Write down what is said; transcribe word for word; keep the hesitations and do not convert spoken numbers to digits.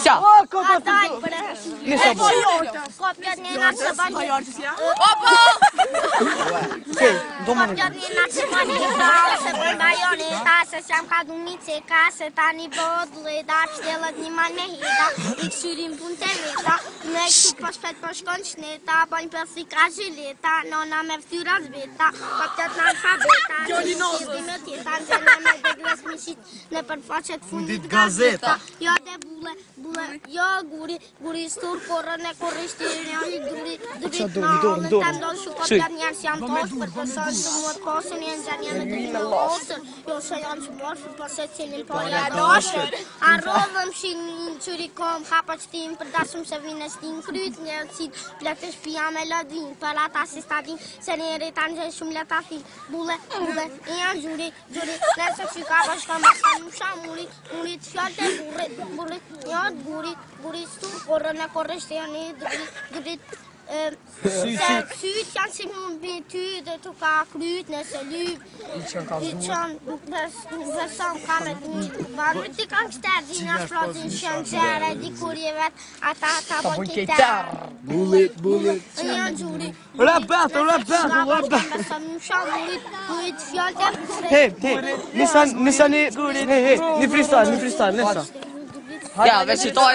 Mircea! Gazeta. Eu de bule, bule, eu guri, guri stur, coră necuriști, neoi duri, duri, no, le tam doi și copiat niar și am toți, profesori, număr cosul, ingenierul, primul losul, eu să iau și mor și păseți în impolia doșă, arovăm și ciuricom, hapaci timp, predasum să vine din crut, neoțit, plătești piamele din, pălata se sta din, se ne retange și mi le tafi, bule, bule, iar juri, juri, nesă și cava și cam asta nu și-a murit, murit și alte burit, burit, iar burit, burit, sturcoră, necorește, iar ne durit, durit, Süd, ganz im Betüde, du gar Glütne, Salüb. Ich schon, was am Kamen nicht. War mit die Gangster, die nach Flotten schon sehr, die Kurie wird, Atata, Boketar. Bullet, Bullet. Ja, Juri. Rabat, Rabat, Rabat. Hey, hey, Nissan, Nissan, hey, hey, hey, nicht freestyle, nicht freestyle, Nissan. Ja, wenn sie da